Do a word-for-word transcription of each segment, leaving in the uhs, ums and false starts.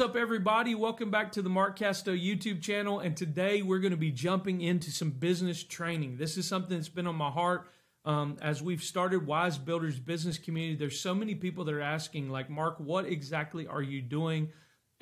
What's up, everybody? Welcome back to the Mark Casto YouTube channel, and today we're going to be jumping into some business training. This is something that's been on my heart um, as we've started Wise Builders Business Community. There's so many people that are asking, like, Mark, what exactly are you doing?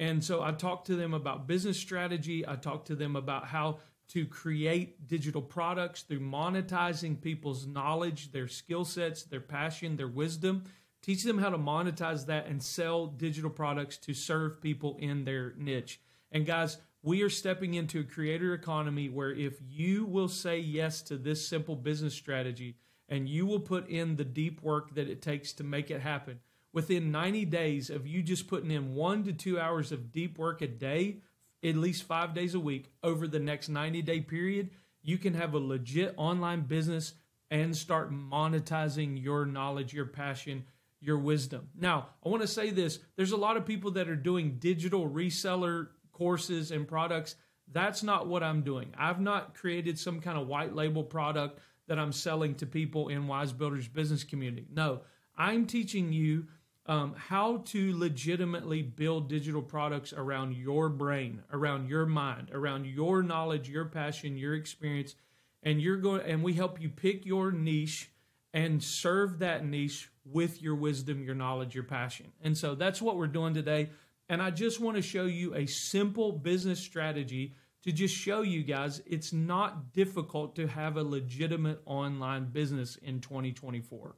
And so I talked to them about business strategy. I talked to them about how to create digital products through monetizing people's knowledge, their skill sets, their passion, their wisdom. Teach them how to monetize that and sell digital products to serve people in their niche. And guys, we are stepping into a creator economy where if you will say yes to this simple business strategy and you will put in the deep work that it takes to make it happen, within ninety days of you just putting in one to two hours of deep work a day, at least five days a week, over the next ninety day period, you can have a legit online business and start monetizing your knowledge, your passion, your wisdom. Now, I want to say this. There's a lot of people that are doing digital reseller courses and products. That's not what I'm doing. I've not created some kind of white label product that I'm selling to people in Wise Builders Business Community. No, I'm teaching you um, how to legitimately build digital products around your brain, around your mind, around your knowledge, your passion, your experience, and you're going. And we help you pick your niche and serve that niche with your wisdom, your knowledge, your passion. And so that's what we're doing today. And I just want to show you a simple business strategy to just show you guys it's not difficult to have a legitimate online business in twenty twenty-four.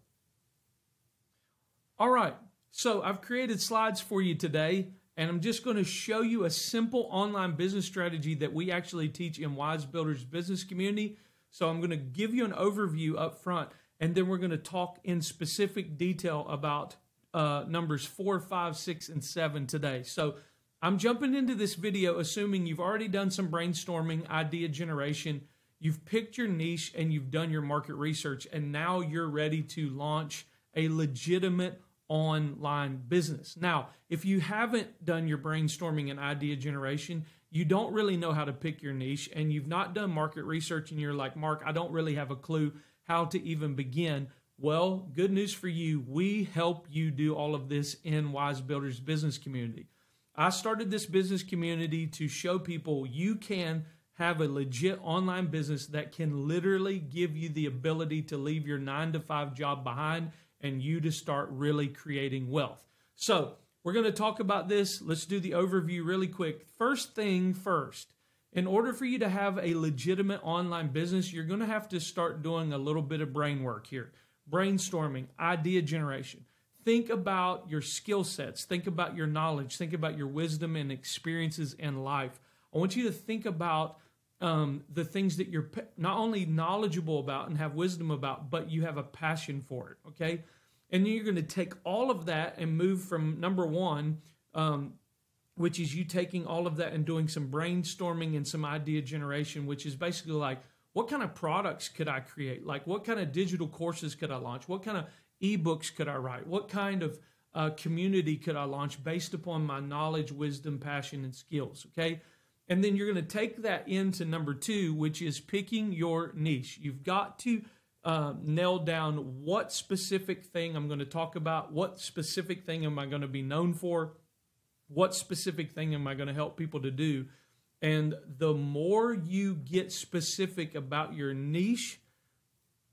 All right, so I've created slides for you today, and I'm just going to show you a simple online business strategy that we actually teach in Wise Builders Business Community. So I'm going to give you an overview up front. And then we're going to talk in specific detail about uh, numbers four, five, six, and seven today. So I'm jumping into this video assuming you've already done some brainstorming, idea generation, you've picked your niche, and you've done your market research, and now you're ready to launch a legitimate online business. Now, if you haven't done your brainstorming and idea generation, you don't really know how to pick your niche, and you've not done market research, and you're like, Mark, I don't really have a clue how to even begin. Well, good news for you. We help you do all of this in Wise Builders Business Community. I started this business community to show people you can have a legit online business that can literally give you the ability to leave your nine to five job behind and you to start really creating wealth. So we're going to talk about this. Let's do the overview really quick. First thing first. In order for you to have a legitimate online business, you're going to have to start doing a little bit of brain work here. Brainstorming, idea generation. Think about your skill sets. Think about your knowledge. Think about your wisdom and experiences in life. I want you to think about um, the things that you're not only knowledgeable about and have wisdom about, but you have a passion for it, okay? And then you're going to take all of that and move from number one, um, which is you taking all of that and doing some brainstorming and some idea generation, which is basically like, what kind of products could I create? Like, what kind of digital courses could I launch? What kind of ebooks could I write? What kind of uh, community could I launch based upon my knowledge, wisdom, passion, and skills, okay? And then you're going to take that into number two, which is picking your niche. You've got to uh, nail down what specific thing I'm going to talk about, what specific thing am I going to be known for, what specific thing am I going to help people to do? And the more you get specific about your niche,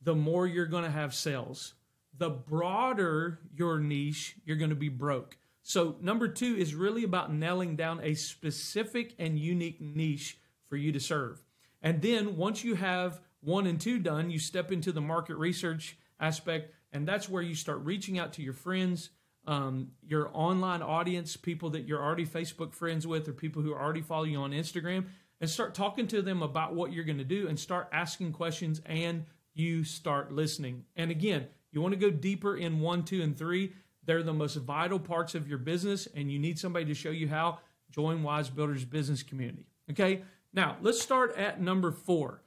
the more you're going to have sales. The broader your niche, you're going to be broke. So number two is really about nailing down a specific and unique niche for you to serve. And then once you have one and two done, you step into the market research aspect, and that's where you start reaching out to your friends, Um, your online audience, people that you're already Facebook friends with or people who already follow you on Instagram, and start talking to them about what you're going to do and start asking questions, and you start listening. And again, you want to go deeper in one, two, and three. They're the most vital parts of your business, and you need somebody to show you how. Join Wise Builders Business Community. Okay, now let's start at number four.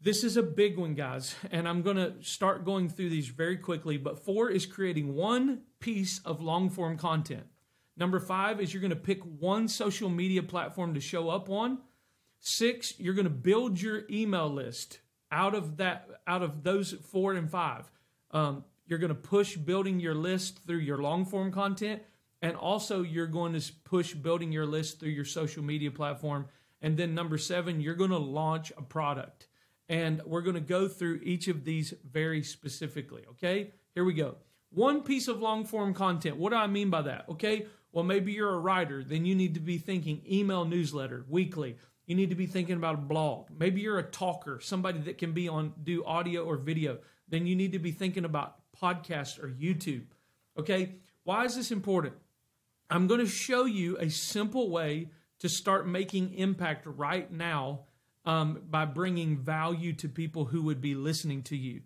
This is a big one, guys, and I'm going to start going through these very quickly, but four is creating one piece of long-form content. Number five is you're going to pick one social media platform to show up on. Six, you're going to build your email list out of that, out of those four and five. Um, you're going to push building your list through your long-form content, And also you're going to push building your list through your social media platform. And then number seven, you're going to launch a product. And we're going to go through each of these very specifically, okay? Here we go. One piece of long-form content. What do I mean by that, okay? Well, maybe you're a writer. Then you need to be thinking email newsletter weekly. You need to be thinking about a blog. Maybe you're a talker, somebody that can be on, do audio or video. Then you need to be thinking about podcasts or YouTube, okay? Why is this important? I'm going to show you a simple way to start making impact right now um, by bringing value to people who would be listening to you.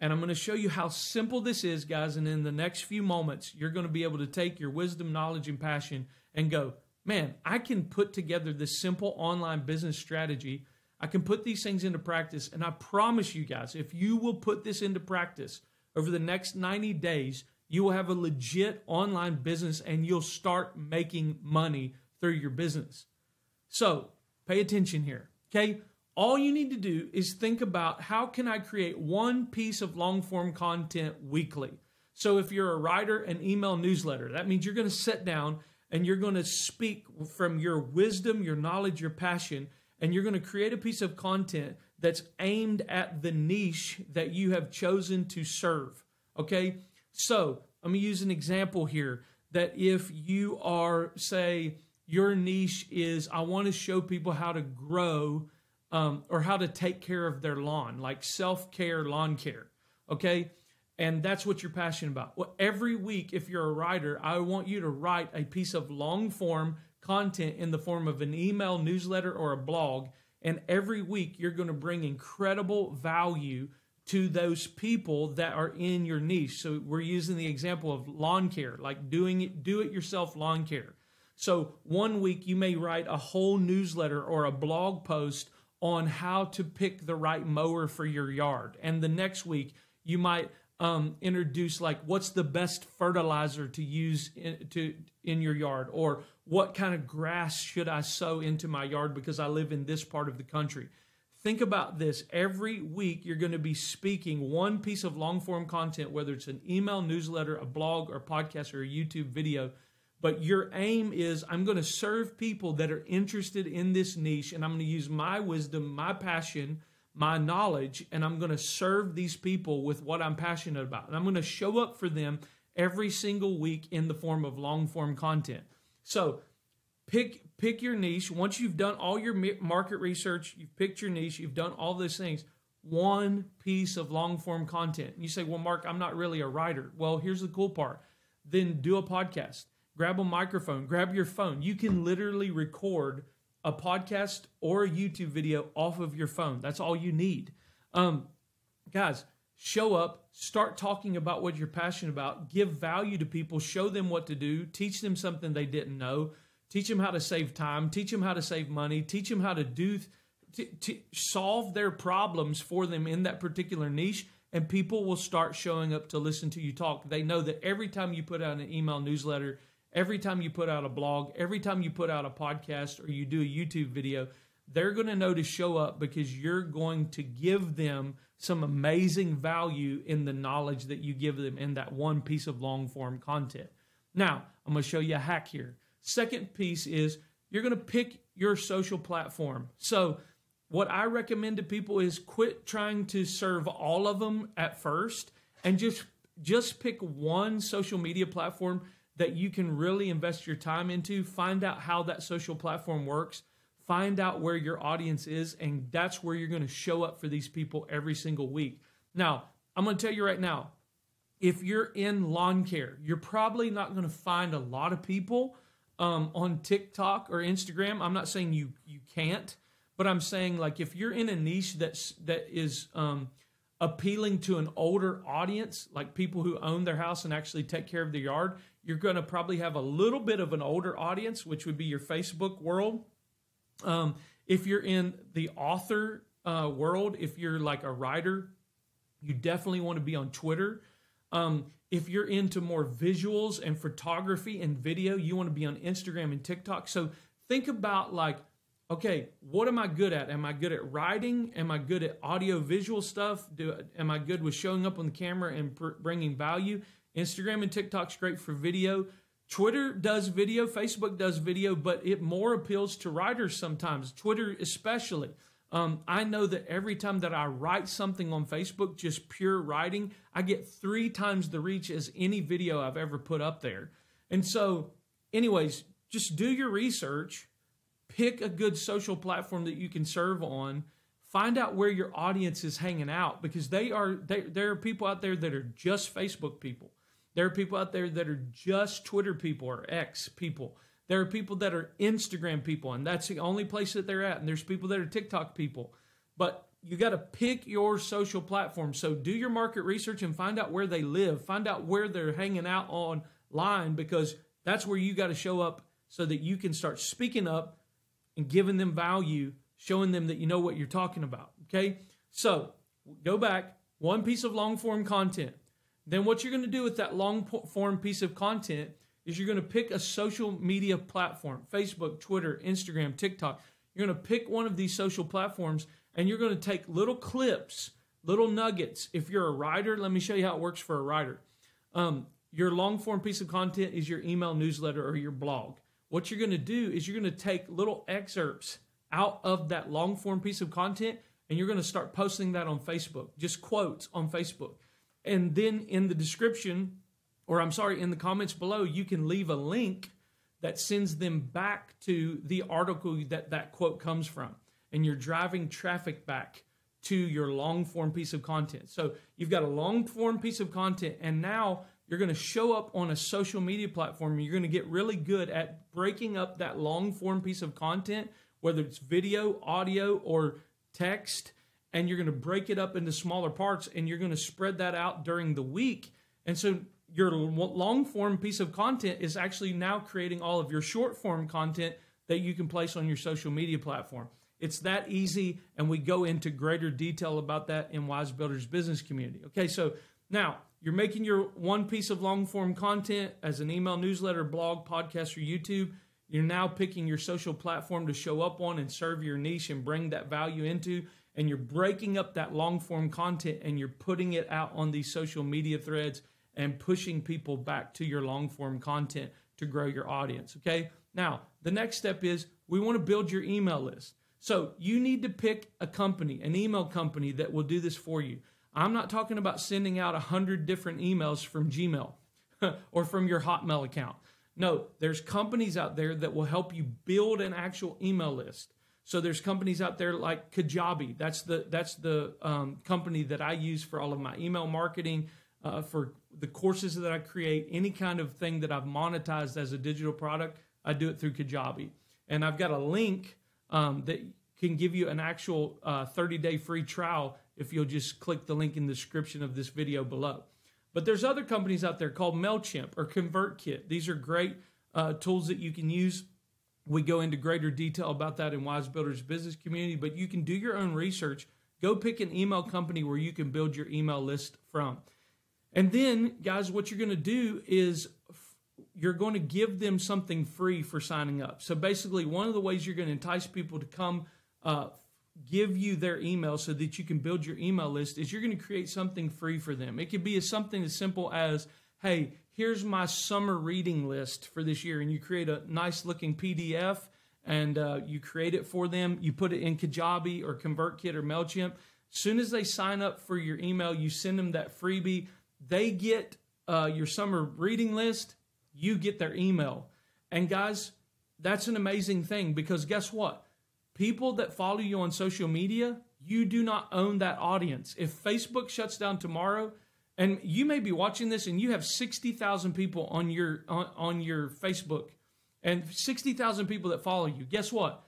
And I'm going to show you how simple this is, guys. And in the next few moments, you're going to be able to take your wisdom, knowledge, and passion and go, man, I can put together this simple online business strategy. I can put these things into practice. And I promise you guys, if you will put this into practice over the next ninety days, you will have a legit online business and you'll start making money through your business. So pay attention here, okay? All you need to do is think about how can I create one piece of long-form content weekly? So if you're a writer, an email newsletter, that means you're going to sit down and you're going to speak from your wisdom, your knowledge, your passion, and you're going to create a piece of content that's aimed at the niche that you have chosen to serve, okay? So I'm going to use an example here that if you are, say, your niche is, I want to show people how to grow um, or how to take care of their lawn, like self-care, lawn care, okay? And that's what you're passionate about. Well, every week, if you're a writer, I want you to write a piece of long-form content in the form of an email, newsletter, or a blog. And every week, you're going to bring incredible value to those people that are in your niche. So we're using the example of lawn care, like doing it, do-it-yourself lawn care. So one week you may write a whole newsletter or a blog post on how to pick the right mower for your yard. And the next week you might um, introduce like what's the best fertilizer to use in, to, in your yard, or what kind of grass should I sow into my yard because I live in this part of the country. Think about this. Every week, you're going to be speaking one piece of long-form content, whether it's an email, newsletter, a blog, or podcast, or a YouTube video. But your aim is, I'm going to serve people that are interested in this niche, and I'm going to use my wisdom, my passion, my knowledge, and I'm going to serve these people with what I'm passionate about. And I'm going to show up for them every single week in the form of long-form content. So pick... Pick your niche. Once you've done all your market research, you've picked your niche, you've done all those things, one piece of long-form content. And you say, well, Mark, I'm not really a writer. Well, here's the cool part. Then do a podcast. Grab a microphone. Grab your phone. You can literally record a podcast or a YouTube video off of your phone. That's all you need. Um, guys, show up. Start talking about what you're passionate about. Give value to people. Show them what to do. Teach them something they didn't know. Teach them how to save time, teach them how to save money, teach them how to do, to, to solve their problems for them in that particular niche, and people will start showing up to listen to you talk. They know that every time you put out an email newsletter, every time you put out a blog, every time you put out a podcast or you do a YouTube video, they're going to know to show up because you're going to give them some amazing value in the knowledge that you give them in that one piece of long-form content. Now, I'm going to show you a hack here. Second piece is you're going to pick your social platform. So what I recommend to people is quit trying to serve all of them at first and just, just pick one social media platform that you can really invest your time into. Find out how that social platform works. Find out where your audience is, and that's where you're going to show up for these people every single week. Now, I'm going to tell you right now, if you're in lawn care, you're probably not going to find a lot of people Um, on TikTok or Instagram. I'm not saying you you can't, but I'm saying like if you're in a niche that's that is um, appealing to an older audience, like people who own their house and actually take care of their yard, you're going to probably have a little bit of an older audience, which would be your Facebook world. Um, if you're in the author uh, world, if you're like a writer, you definitely want to be on Twitter. Um, if you're into more visuals and photography and video, you want to be on Instagram and TikTok. So think about like, okay, what am I good at? Am I good at writing? Am I good at audio visual stuff? Do, am I good with showing up on the camera and bringing value? Instagram and TikTok's great for video. Twitter does video, Facebook does video, but it more appeals to writers sometimes, Twitter especially. Um, I know that every time that I write something on Facebook, just pure writing, I get three times the reach as any video I've ever put up there. And so anyways, just do your research, pick a good social platform that you can serve on, find out where your audience is hanging out, because they are they, there are people out there that are just Facebook people. There are people out there that are just Twitter people or X people. There are people that are Instagram people, and that's the only place that they're at. And there's people that are TikTok people. But you got to pick your social platform. So do your market research and find out where they live. Find out where they're hanging out online, because that's where you got to show up so that you can start speaking up and giving them value, showing them that you know what you're talking about. Okay? So go back. One piece of long-form content. Then what you're going to do with that long-form piece of content is you're going to pick a social media platform, Facebook, Twitter, Instagram, TikTok. You're going to pick one of these social platforms, and you're going to take little clips, little nuggets. If you're a writer, let me show you how it works for a writer. Um, your long-form piece of content is your email newsletter or your blog. What you're going to do is you're going to take little excerpts out of that long-form piece of content, and you're going to start posting that on Facebook, just quotes on Facebook. And then in the description, or I'm sorry, in the comments below, you can leave a link that sends them back to the article that that quote comes from. And you're driving traffic back to your long form piece of content. So you've got a long form piece of content, and now you're going to show up on a social media platform. You're going to get really good at breaking up that long form piece of content, whether it's video, audio, or text. And you're going to break it up into smaller parts, and you're going to spread that out during the week. And so your long form piece of content is actually now creating all of your short form content that you can place on your social media platform. It's that easy. And we go into greater detail about that in Wise Builders Business Community. Okay. So now you're making your one piece of long form content as an email newsletter, blog, podcast, or YouTube. You're now picking your social platform to show up on and serve your niche and bring that value into. And you're breaking up that long-form content, and you're putting it out on these social media threads and pushing people back to your long-form content to grow your audience, okay? Now, the next step is we want to build your email list. So you need to pick a company, an email company that will do this for you. I'm not talking about sending out one hundred different emails from Gmail or from your Hotmail account. No, there's companies out there that will help you build an actual email list. So there's companies out there like Kajabi. That's the that's the um, company that I use for all of my email marketing, uh, for the courses that I create, any kind of thing that I've monetized as a digital product. I do it through Kajabi, and I've got a link um, that can give you an actual thirty day uh, free trial if you'll just click the link in the description of this video below. But there's other companies out there called MailChimp or ConvertKit. These are great uh, tools that you can use. We go into greater detail about that in Wise Builders Business Community, but you can do your own research. Go pick an email company where you can build your email list from. And then, guys, what you're going to do is you're going to give them something free for signing up. So basically, one of the ways you're going to entice people to come uh, give you their email so that you can build your email list is you're going to create something free for them. It could be something as simple as, hey, here's my summer reading list for this year. And you create a nice looking P D F, and uh, you create it for them. You put it in Kajabi or ConvertKit or MailChimp. As soon as they sign up for your email, you send them that freebie. They get uh, your summer reading list. You get their email. And guys, that's an amazing thing, because guess what? People that follow you on social media, you do not own that audience. If Facebook shuts down tomorrow, and you may be watching this and you have sixty thousand people on your on, on your Facebook and sixty thousand people that follow you. Guess what?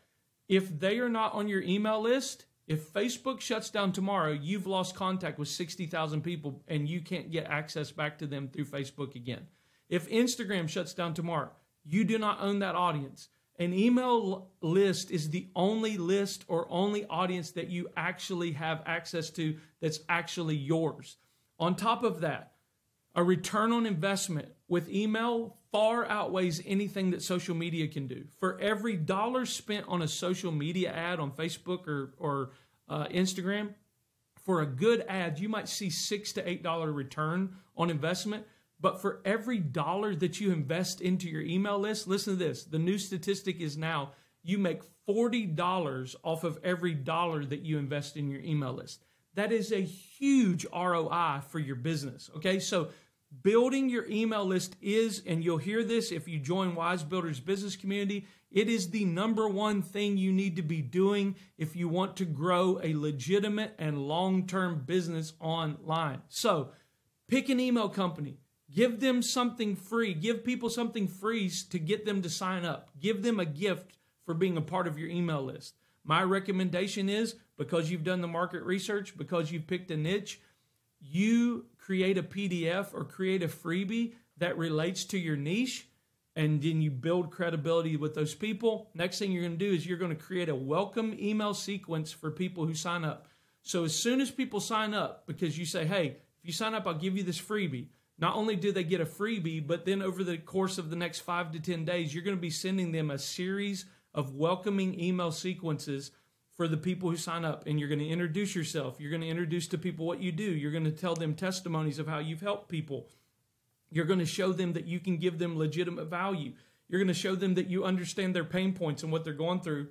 If they are not on your email list, if Facebook shuts down tomorrow, you've lost contact with sixty thousand people, and you can't get access back to them through Facebook again. If Instagram shuts down tomorrow, you do not own that audience. An email list is the only list or only audience that you actually have access to that's actually yours. On top of that, a return on investment with email far outweighs anything that social media can do. For every dollar spent on a social media ad on Facebook or, or uh, Instagram, for a good ad, you might see six to eight dollars return on investment. But for every dollar that you invest into your email list, listen to this, the new statistic is now you make forty dollars off of every dollar that you invest in your email list. That is a huge R O I for your business, okay? So building your email list is, and you'll hear this if you join Wise Builders Business Community, it is the number one thing you need to be doing if you want to grow a legitimate and long-term business online. So pick an email company. Give them something free. Give people something free to get them to sign up. Give them a gift for being a part of your email list. My recommendation is, because you've done the market research, because you've picked a niche, you create a P D F or create a freebie that relates to your niche, and then you build credibility with those people. Next thing you're going to do is you're going to create a welcome email sequence for people who sign up. So as soon as people sign up, because you say, hey, if you sign up, I'll give you this freebie. Not only do they get a freebie, but then over the course of the next five to ten days, you're going to be sending them a series of welcoming email sequences for the people who sign up. And you're going to introduce yourself. You're going to introduce to people what you do. You're going to tell them testimonies of how you've helped people. You're going to show them that you can give them legitimate value. You're going to show them that you understand their pain points and what they're going through,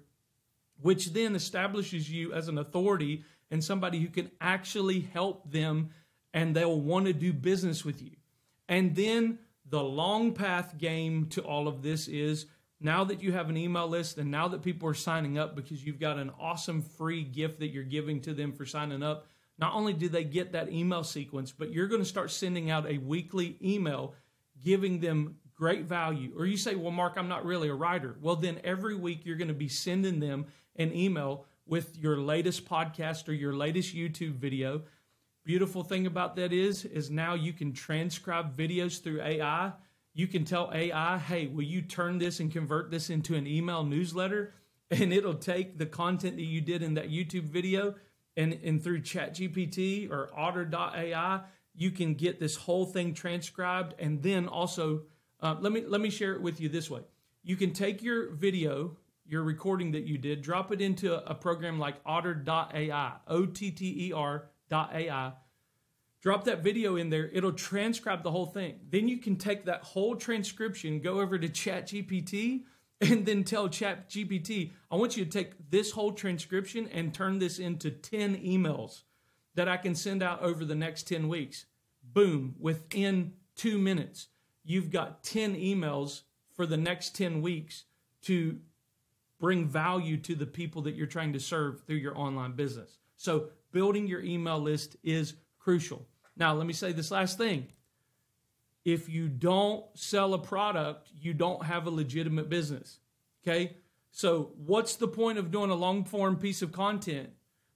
which then establishes you as an authority and somebody who can actually help them, and they'll want to do business with you. And then the long path game to all of this is, now that you have an email list and now that people are signing up because you've got an awesome free gift that you're giving to them for signing up, not only do they get that email sequence, but you're going to start sending out a weekly email giving them great value. Or you say, well, Mark, I'm not really a writer. Well, then every week you're going to be sending them an email with your latest podcast or your latest YouTube video. Beautiful thing about that is, is now you can transcribe videos through A I. You can tell A I, hey, will you turn this and convert this into an email newsletter? And it'll take the content that you did in that YouTube video and, and through ChatGPT or Otter dot A I, you can get this whole thing transcribed. And then also, uh, let me, let me share it with you this way. You can take your video, your recording that you did, drop it into a, a program like Otter dot A I, O T T E R, A I. Drop that video in there. It'll transcribe the whole thing. Then you can take that whole transcription, go over to ChatGPT, and then tell ChatGPT, I want you to take this whole transcription and turn this into ten emails that I can send out over the next ten weeks. Boom, within two minutes, you've got ten emails for the next ten weeks to bring value to the people that you're trying to serve through your online business. So building your email list is crucial. Now, let me say this last thing. If you don't sell a product, you don't have a legitimate business, okay? So what's the point of doing a long-form piece of content,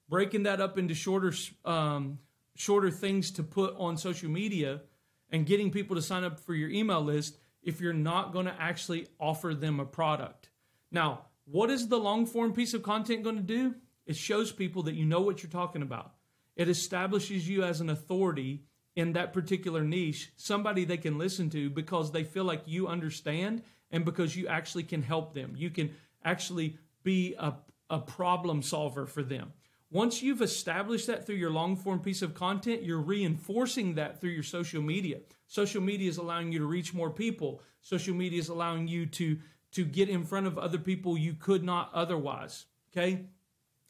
breaking that up into shorter, um, shorter things to put on social media and getting people to sign up for your email list if you're not going to actually offer them a product? Now, what is the long-form piece of content going to do? It shows people that you know what you're talking about. It establishes you as an authority in that particular niche, somebody they can listen to because they feel like you understand and because you actually can help them. You can actually be a, a problem solver for them. Once you've established that through your long-form piece of content, you're reinforcing that through your social media. Social media is allowing you to reach more people. Social media is allowing you to, to get in front of other people you could not otherwise, okay?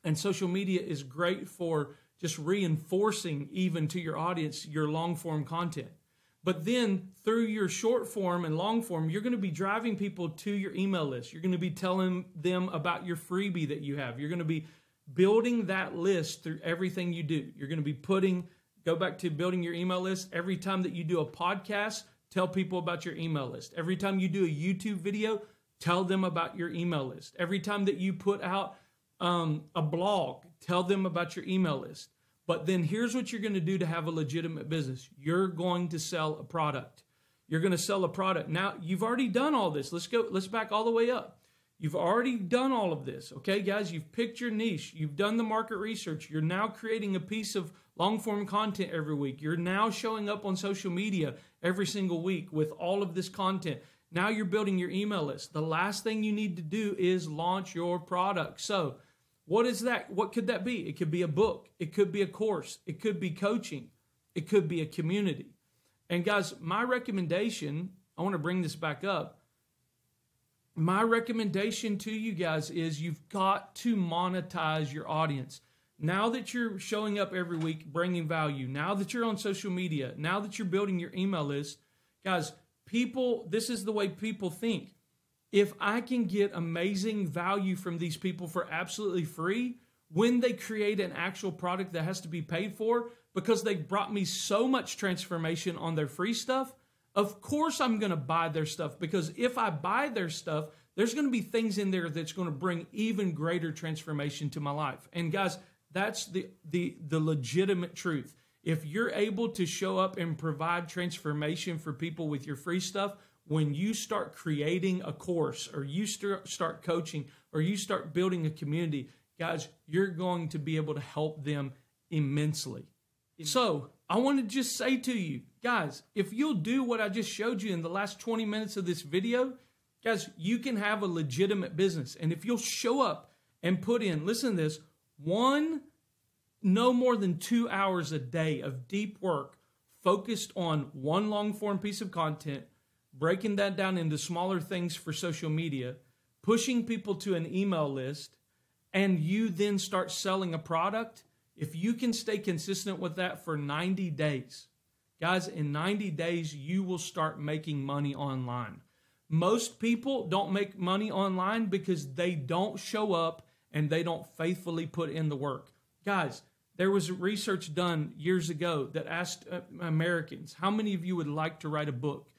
And social media is great for just reinforcing even to your audience your long-form content. But then through your short-form and long-form, you're going to be driving people to your email list. You're going to be telling them about your freebie that you have. You're going to be building that list through everything you do. You're going to be putting, go back to building your email list. Every time that you do a podcast, tell people about your email list. Every time you do a YouTube video, tell them about your email list. Every time that you put out Um, a blog, tell them about your email list. But then here's what you're going to do to have a legitimate business. You're going to sell a product. You're going to sell a product. Now, you've already done all this. Let's go, let's back all the way up. You've already done all of this. Okay, guys, you've picked your niche. You've done the market research. You're now creating a piece of long form content every week. You're now showing up on social media every single week with all of this content. Now you're building your email list. The last thing you need to do is launch your product. So what is that? What could that be? It could be a book. It could be a course. It could be coaching. It could be a community. And guys, my recommendation, I want to bring this back up. My recommendation to you guys is you've got to monetize your audience. Now that you're showing up every week, bringing value, now that you're on social media, now that you're building your email list, guys, people, this is the way people think. If I can get amazing value from these people for absolutely free, when they create an actual product that has to be paid for, because they brought me so much transformation on their free stuff, of course I'm going to buy their stuff, because if I buy their stuff, there's going to be things in there that's going to bring even greater transformation to my life. And guys, that's the, the, the legitimate truth. If you're able to show up and provide transformation for people with your free stuff, when you start creating a course or you st- start coaching or you start building a community, guys, you're going to be able to help them immensely. So I want to just say to you, guys, if you'll do what I just showed you in the last twenty minutes of this video, guys, you can have a legitimate business. And if you'll show up and put in, listen to this, one, no more than two hours a day of deep work focused on one long form piece of content, breaking that down into smaller things for social media, pushing people to an email list, and you then start selling a product, if you can stay consistent with that for ninety days, guys, in ninety days, you will start making money online. Most people don't make money online because they don't show up and they don't faithfully put in the work. Guys, there was research done years ago that asked Americans, how many of you would like to write a book?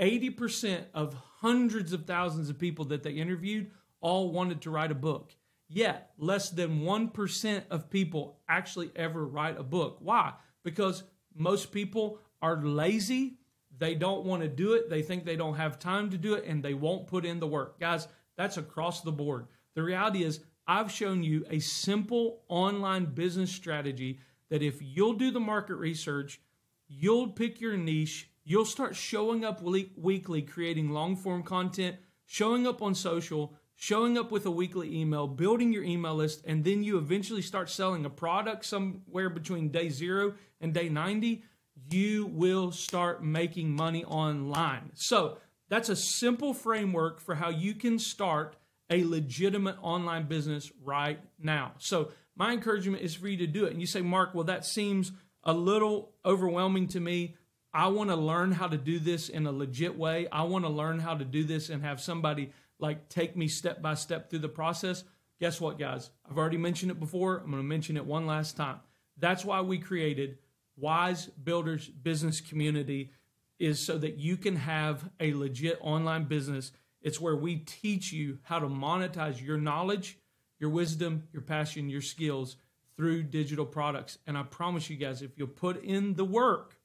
eighty percent of hundreds of thousands of people that they interviewed all wanted to write a book. Yet, less than one percent of people actually ever write a book. Why? Because most people are lazy. They don't want to do it. They think they don't have time to do it, and they won't put in the work. Guys, that's across the board. The reality is, I've shown you a simple online business strategy that if you'll do the market research, you'll pick your niche, you'll start showing up weekly, creating long-form content, showing up on social, showing up with a weekly email, building your email list, and then you eventually start selling a product somewhere between day zero and day ninety, you will start making money online. So that's a simple framework for how you can start a legitimate online business right now. So my encouragement is for you to do it. And you say, Mark, well, that seems a little overwhelming to me. I want to learn how to do this in a legit way. I want to learn how to do this and have somebody like take me step by step through the process. Guess what, guys? I've already mentioned it before. I'm going to mention it one last time. That's why we created Wise Builders Business Community, is so that you can have a legit online business. It's where we teach you how to monetize your knowledge, your wisdom, your passion, your skills through digital products. And I promise you guys, if you'll put in the work,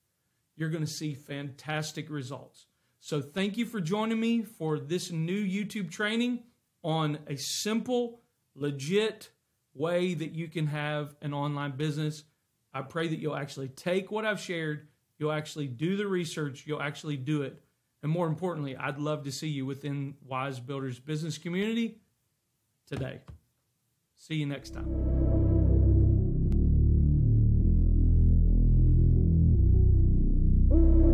you're going to see fantastic results. So thank you for joining me for this new YouTube training on a simple, legit way that you can have an online business. I pray that you'll actually take what I've shared, you'll actually do the research, you'll actually do it. And more importantly, I'd love to see you within Wise Builders Business Community today. See you next time. Ooh.